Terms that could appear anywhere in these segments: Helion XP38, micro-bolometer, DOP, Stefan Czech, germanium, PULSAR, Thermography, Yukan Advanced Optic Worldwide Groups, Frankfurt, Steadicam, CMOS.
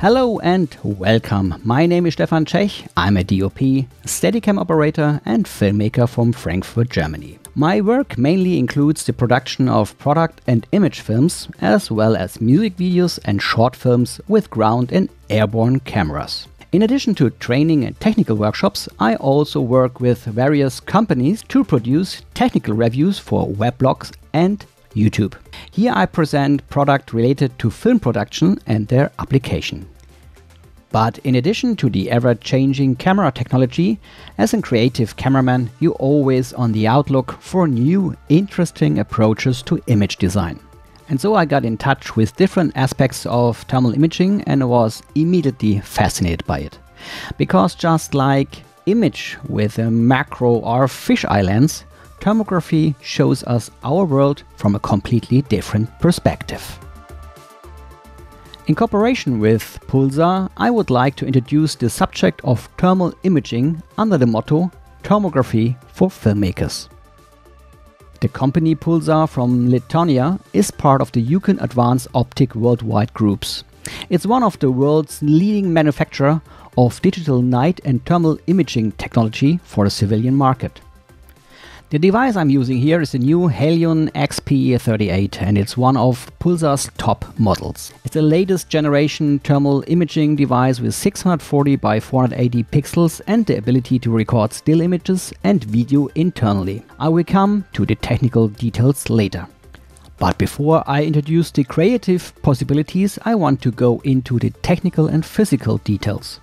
Hello and welcome. My name is Stefan Czech. I'm a DOP, Steadicam operator and filmmaker from Frankfurt, Germany. My work mainly includes the production of product and image films, as well as music videos and short films with ground and airborne cameras. In addition to training and technical workshops, I also work with various companies to produce technical reviews for weblogs and YouTube. Here I present products related to film production and their application. But in addition to the ever-changing camera technology, as a creative cameraman, you're always on the outlook for new, interesting approaches to image design. And so I got in touch with different aspects of thermal imaging and was immediately fascinated by it. Because just like image with a macro or fisheye lens, thermography shows us our world from a completely different perspective. In cooperation with PULSAR, I would like to introduce the subject of thermal imaging under the motto Thermography for Filmmakers. The company PULSAR from Lithuania is part of the Yukan Advanced Optic Worldwide Groups. It's one of the world's leading manufacturer of digital night and thermal imaging technology for the civilian market. The device I'm using here is the new Helion XP38 and it's one of PULSAR's top models. It's the latest generation thermal imaging device with 640 by 480 pixels and the ability to record still images and video internally. I will come to the technical details later. But before I introduce the creative possibilities, I want to go into the technical and physical details.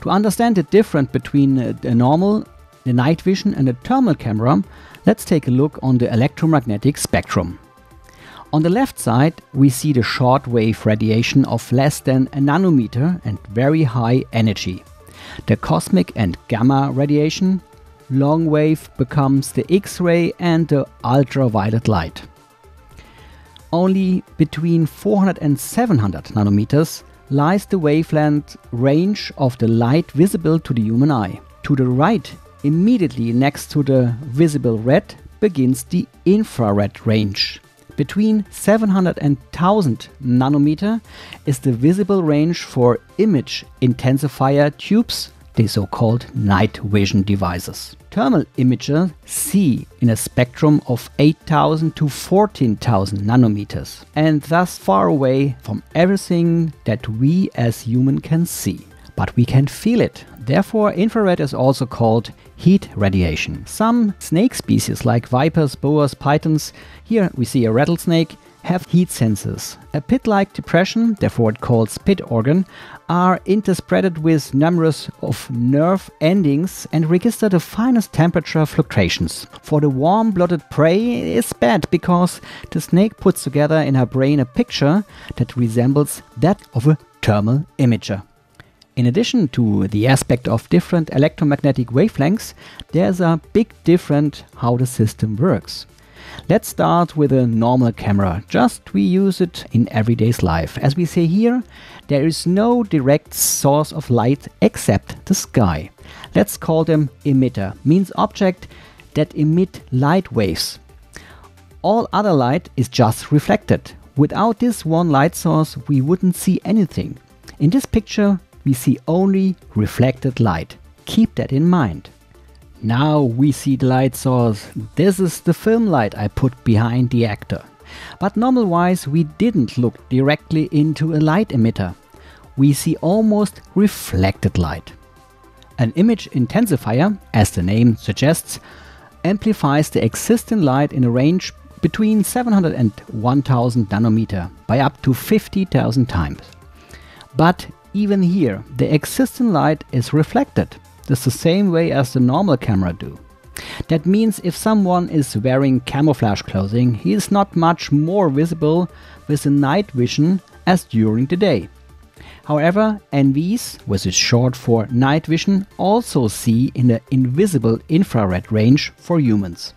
To understand the difference between the normal, the night vision and a thermal camera, let's take a look on the electromagnetic spectrum. On the left side, we see the short wave radiation of less than a nanometer and very high energy. The cosmic and gamma radiation, long wave becomes the X-ray and the ultraviolet light. Only between 400 and 700 nanometers lies the wavelength range of the light visible to the human eye. To the right, immediately next to the visible red begins the infrared range. Between 700 and 1000 nanometer is the visible range for image intensifier tubes, the so-called night vision devices. Thermal imagers see in a spectrum of 8000 to 14000 nanometers and thus far away from everything that we as human can see. But we can feel it. Therefore, infrared is also called heat radiation. Some snake species like vipers, boas, pythons, here we see a rattlesnake, have heat sensors. A pit-like depression, therefore it calls pit organ, are interspreaded with numerous of nerve endings and register the finest temperature fluctuations. For the warm-blooded prey, it's bad because the snake puts together in her brain a picture that resembles that of a thermal imager. In addition to the aspect of different electromagnetic wavelengths, there's a big difference how the system works. Let's start with a normal camera, just we use it in everyday's life. As we say here, there is no direct source of light except the sky. Let's call them emitter, means object that emit light waves. All other light is just reflected. Without this one light source, we wouldn't see anything. In this picture, we see only reflected light. Keep that in mind. Now we see the light source. This is the film light I put behind the actor. But normal-wise, we didn't look directly into a light emitter. We see almost reflected light. An image intensifier, as the name suggests, amplifies the existing light in a range between 700 and 1000 nanometer by up to 50,000 times. But even here, the existing light is reflected. That's the same way as the normal camera do. That means if someone is wearing camouflage clothing, he is not much more visible with the night vision as during the day. However, NVs, which is short for night vision, also see in the invisible infrared range for humans.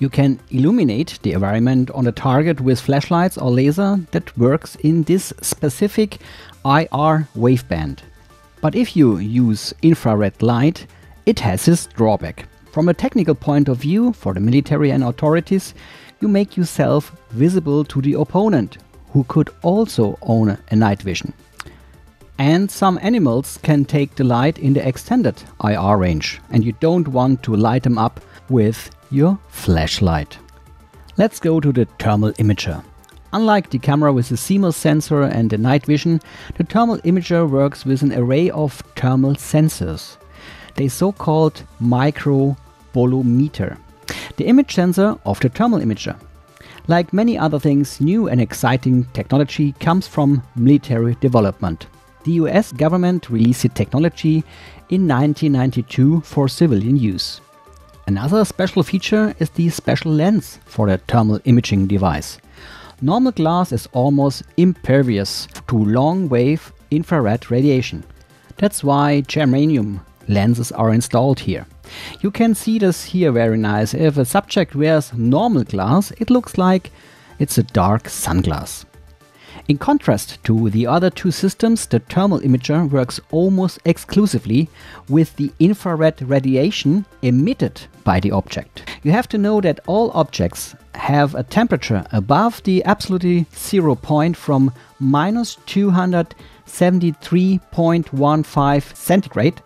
You can illuminate the environment on a target with flashlights or laser that works in this specific IR waveband. But if you use infrared light, it has its drawback. From a technical point of view, for the military and authorities, you make yourself visible to the opponent, who could also own a night vision. And some animals can take delight in the extended IR range, and you don't want to light them up with your flashlight. Let's go to the thermal imager. Unlike the camera with the CMOS sensor and the night vision, the thermal imager works with an array of thermal sensors, the so-called micro-bolometer, the image sensor of the thermal imager. Like many other things, new and exciting technology comes from military development. The US government released the technology in 1992 for civilian use. Another special feature is the special lens for the thermal imaging device. Normal glass is almost impervious to long-wave infrared radiation. That's why germanium lenses are installed here. You can see this here very nice. If a subject wears normal glass, it looks like it's a dark sunglass. In contrast to the other two systems, the thermal imager works almost exclusively with the infrared radiation emitted by the object. You have to know that all objects have a temperature above the absolute zero point from minus 273.15 centigrade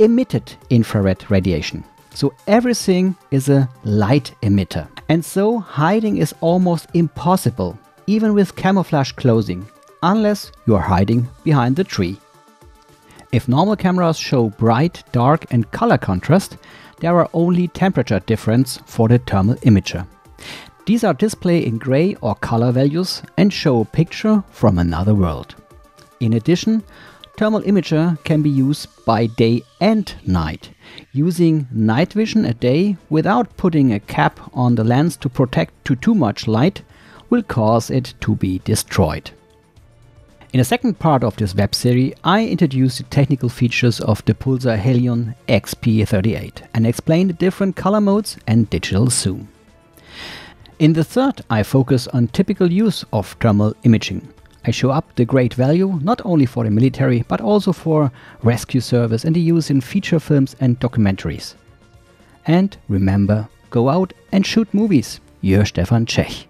emitted infrared radiation. So everything is a light emitter. And so hiding is almost impossible, even with camouflage clothing, unless you are hiding behind the tree. If normal cameras show bright, dark and color contrast, there are only temperature difference for the thermal imager. These are displayed in gray or color values and show a picture from another world. In addition, thermal imager can be used by day and night. Using night vision at day without putting a cap on the lens to protect to too much light will cause it to be destroyed. In the second part of this web series, I introduce the technical features of the PULSAR Helion XP38 and explain the different color modes and digital zoom. In the third, I focus on typical use of thermal imaging. I show up the great value not only for the military but also for rescue service and the use in feature films and documentaries. And remember, go out and shoot movies. Your Stefan Czech.